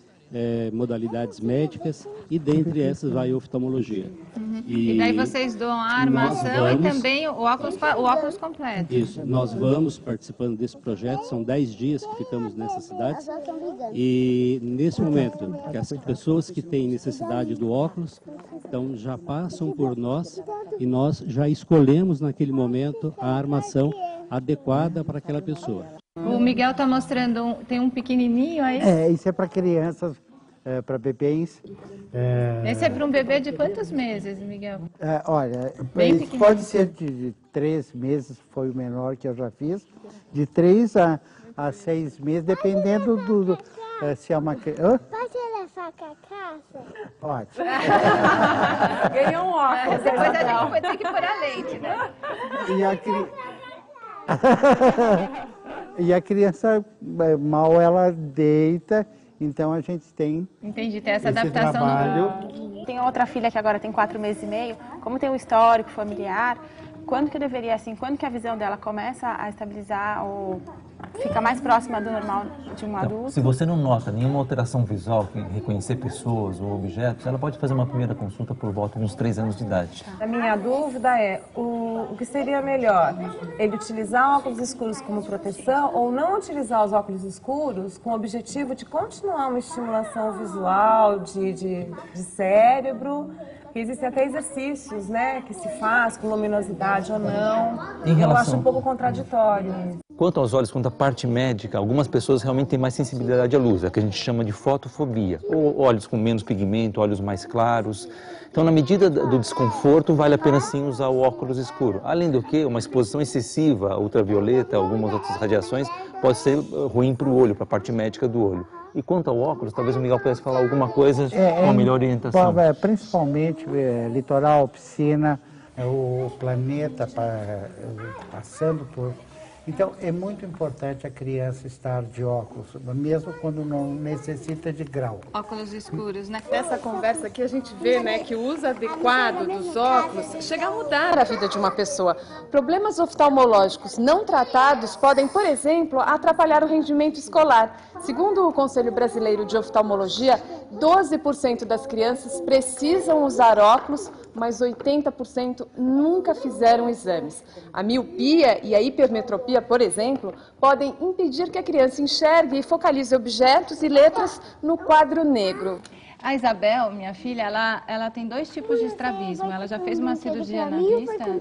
modalidades médicas, e dentre essas vai a oftalmologia. Uhum. E daí vocês doam a armação e também o óculos completo. Isso, nós vamos participando desse projeto, são 10 dias que ficamos nessas cidades, e nesse momento, que as pessoas que têm necessidade do óculos, então já passam por nós, e nós já escolhemos naquele momento a armação adequada para aquela pessoa. O Miguel está mostrando, tem um pequenininho aí? Isso é para crianças, para bebês. Esse é para um bebê de quantos meses, Miguel? Olha, pode ser de 3 meses, foi o menor que eu já fiz, de 3 a 6 meses, dependendo do se é uma criança... Pode levar para casa? Pode. Ganhou um óculos. Depois a gente vai ter que pôr a leite, né? E a criança... E a criança, mal ela deita, então a gente tem... Entendi, tem essa adaptação no... Tem outra filha que agora tem 4 meses e meio, como tem um histórico familiar, quando que a visão dela começa a estabilizar ou fica mais próxima do normal de um adulto. Se você não nota nenhuma alteração visual, que reconhecer pessoas ou objetos, ela pode fazer uma primeira consulta por volta de uns 3 anos de idade. A minha dúvida é o que seria melhor, ele utilizar óculos escuros como proteção ou não utilizar os óculos escuros com o objetivo de continuar uma estimulação visual de cérebro. Porque existem até exercícios, né, que se faz com luminosidade ou não. Eu acho um pouco contraditório. Quanto aos olhos, quanto à parte médica, algumas pessoas realmente têm mais sensibilidade à luz, a que a gente chama de fotofobia. Ou olhos com menos pigmento, olhos mais claros. Então, na medida do desconforto, vale a pena sim usar o óculos escuro. Além do que, uma exposição excessiva, ultravioleta, algumas outras radiações, pode ser ruim para o olho, para a parte médica do olho. E quanto ao óculos, talvez o Miguel pudesse falar alguma coisa com uma melhor orientação. Principalmente litoral, piscina, o planeta passando por... Então, é muito importante a criança estar de óculos, mesmo quando não necessita de grau. Óculos escuros, né? Nessa conversa aqui a gente vê, né, que o uso adequado dos óculos chega a mudar a vida de uma pessoa. Problemas oftalmológicos não tratados podem, por exemplo, atrapalhar o rendimento escolar. Segundo o Conselho Brasileiro de Oftalmologia, 12% das crianças precisam usar óculos, mas 80% nunca fizeram exames. A miopia e a hipermetropia, por exemplo, podem impedir que a criança enxergue e focalize objetos e letras no quadro negro. A Isabel, minha filha, ela tem 2 tipos de estrabismo. Ela já fez uma cirurgia na vista, né,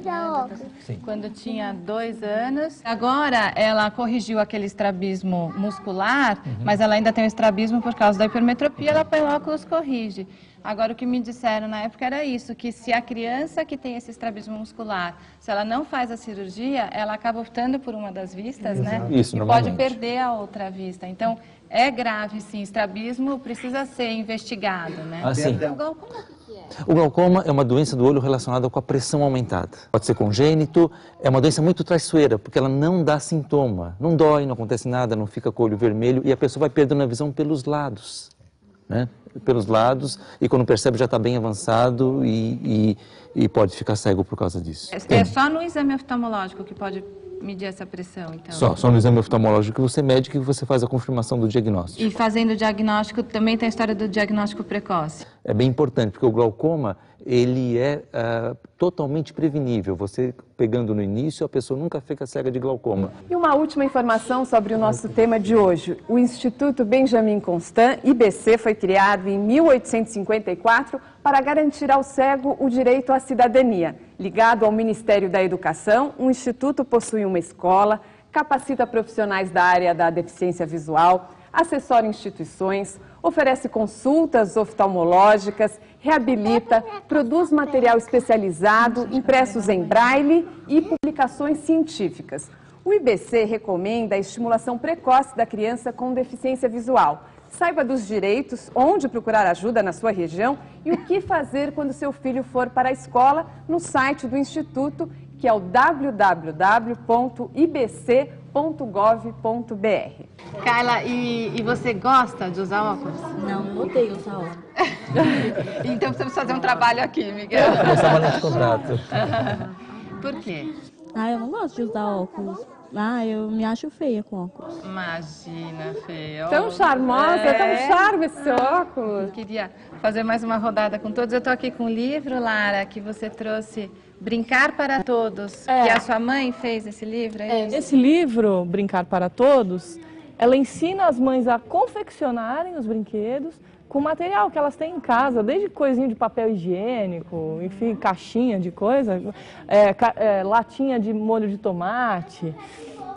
quando tinha 2 anos. Agora ela corrigiu aquele estrabismo muscular, mas ela ainda tem o estrabismo por causa da hipermetropia, ela põe óculos, corrige. Agora, o que me disseram na época era isso, que se a criança que tem esse estrabismo muscular, se ela não faz a cirurgia, ela acaba optando por uma das vistas, né? Isso, e pode perder a outra vista. Então, é grave, sim. Estrabismo precisa ser investigado, né? Assim. O glaucoma é uma doença do olho relacionada com a pressão aumentada. Pode ser congênito, é uma doença muito traiçoeira, porque ela não dá sintoma. Não dói, não acontece nada, não fica com o olho vermelho e a pessoa vai perdendo a visão pelos lados, né? Pelos lados, e quando percebe já está bem avançado e pode ficar cego por causa disso. É só no exame oftalmológico que pode medir essa pressão, então? Só no exame oftalmológico que você mede, que você faz a confirmação do diagnóstico. E fazendo o diagnóstico, também tem a história do diagnóstico precoce. É bem importante, porque o glaucoma, ele é totalmente prevenível. Você pegando no início, a pessoa nunca fica cega de glaucoma. E uma última informação sobre o nosso tema de hoje. O Instituto Benjamin Constant, IBC, foi criado em 1854 para garantir ao cego o direito à cidadania. Ligado ao Ministério da Educação, o Instituto possui uma escola, capacita profissionais da área da deficiência visual, assessora instituições, oferece consultas oftalmológicas, reabilita, produz material especializado, impressos em braille e publicações científicas. O IBC recomenda a estimulação precoce da criança com deficiência visual. Saiba dos direitos, onde procurar ajuda na sua região e o que fazer quando seu filho for para a escola no site do Instituto, que é o www.ibc.gov.br. Carla, e você gosta de usar óculos? Não, odeio usar óculos. Então precisamos fazer um trabalho aqui, Miguel. Vamos trabalhar de contrato. Por quê? Eu não gosto de usar óculos. Eu me acho feia com óculos. Imagina, feia. Tão charmosa, tão charme esse óculos. Eu queria fazer mais uma rodada com todos. Eu tô aqui com o livro, Lara, que você trouxe... Brincar para Todos, que a sua mãe fez esse livro, é isso? Esse livro, Brincar para Todos, ela ensina as mães a confeccionarem os brinquedos com material que elas têm em casa, desde coisinha de papel higiênico, enfim, caixinha de coisa, latinha de molho de tomate...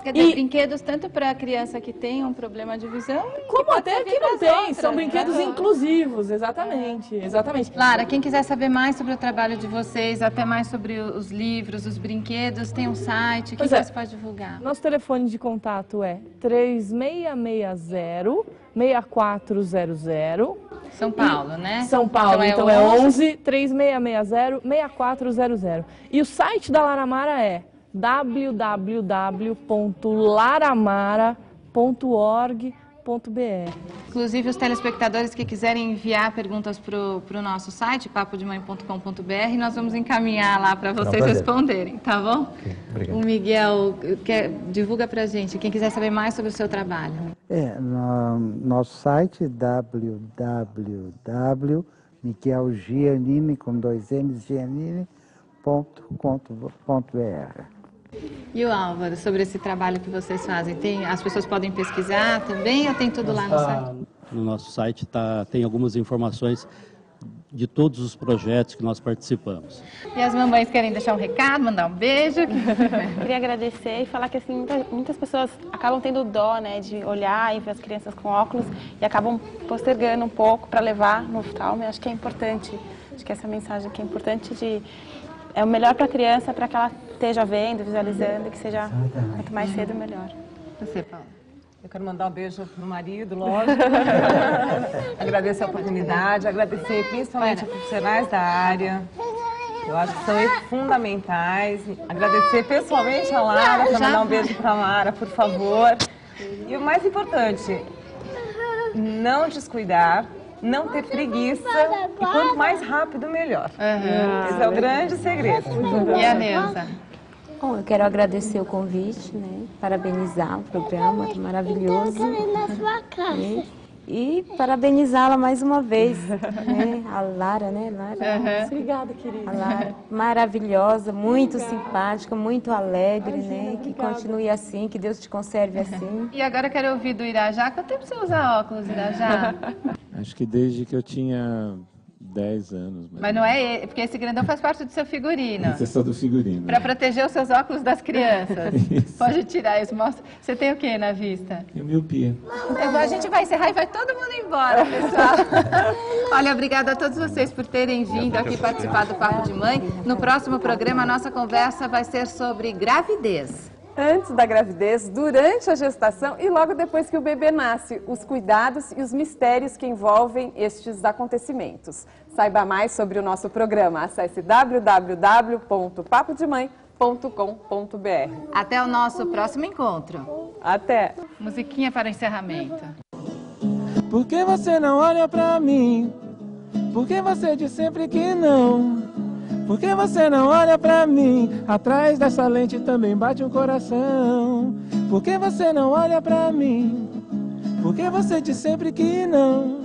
Quer dizer, brinquedos tanto para a criança que tem um problema de visão... Como até que não tem, são brinquedos inclusivos, exatamente. Lara, quem quiser saber mais sobre o trabalho de vocês, até mais sobre os livros, os brinquedos, tem um site, que você pode divulgar? Nosso telefone de contato é 3660-6400. São Paulo, né? São Paulo, então é 11-3660-6400. E o site da Laramara é... www.laramara.org.br www.papodemãe.com.br. Inclusive, os telespectadores que quiserem enviar perguntas para o nosso site, papodemãe.com.br, nós vamos encaminhar lá para vocês responderem, tá bom? Okay, obrigado. O Miguel, divulga para a gente, quem quiser saber mais sobre o seu trabalho. No nosso site, www.miguelgiannini.com.br. E o Álvaro, sobre esse trabalho que vocês fazem, as pessoas podem pesquisar também ou tem tudo lá no site? No nosso site tem algumas informações de todos os projetos que nós participamos. E as mamães querem deixar um recado, mandar um beijo? Queria agradecer e falar que assim, muitas pessoas acabam tendo dó, né, de olhar e ver as crianças com óculos e acabam postergando um pouco para levar no oftalmo. Acho que é importante, acho que essa mensagem aqui é importante de... É o melhor para a criança, para que ela esteja vendo, visualizando, que seja quanto mais cedo, melhor. Você, Paula? Eu quero mandar um beijo para o marido, lógico. Agradecer a oportunidade, agradecer principalmente aos profissionais da área. Eu acho que são fundamentais. Agradecer pessoalmente a Lara, para mandar um beijo para a Mara, por favor. E o mais importante, não descuidar. Não ter preguiça e quanto mais rápido, melhor. Esse é o grande segredo. E a Neuza? Bom, eu quero agradecer o convite, né? Parabenizar o programa, que é maravilhoso. Né? E parabenizá-la mais uma vez, né? A Lara, né? Lara, obrigada, querida. A Lara, maravilhosa, muito simpática, muito alegre, né? Que continue assim, que Deus te conserve assim. E agora eu quero ouvir do Irajá. Quanto tempo você usa óculos, Irajá? Acho que desde que eu tinha 10 anos. Mas não é ele, porque esse grandão faz parte do seu figurino. Esse é só do figurino. Para proteger os seus óculos das crianças. Pode tirar isso, mostra. Você tem o que na vista? Eu miopia. A gente vai encerrar e vai todo mundo embora, pessoal. Olha, obrigada a todos vocês por terem vindo aqui participar do Papo de Mãe. No próximo programa, a nossa conversa vai ser sobre gravidez. Antes da gravidez, durante a gestação e logo depois que o bebê nasce, os cuidados e os mistérios que envolvem estes acontecimentos. Saiba mais sobre o nosso programa. Acesse www.papodemãe.com.br. Até o nosso próximo encontro. Até. Musiquinha para o encerramento. Por que você não olha pra mim? Por que você diz sempre que não? Por que você não olha pra mim? Atrás dessa lente também bate um coração. Por que você não olha pra mim? Por que você diz sempre que não?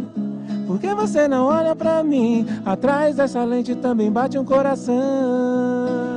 Por que você não olha pra mim? Atrás dessa lente também bate um coração.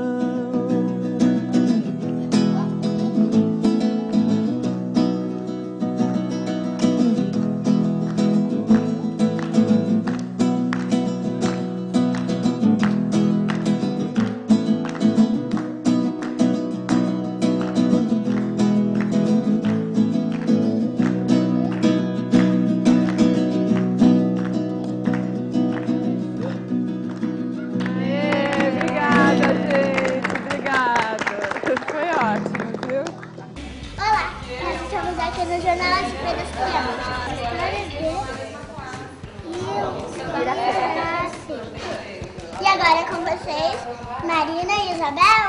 Marina e Isabel?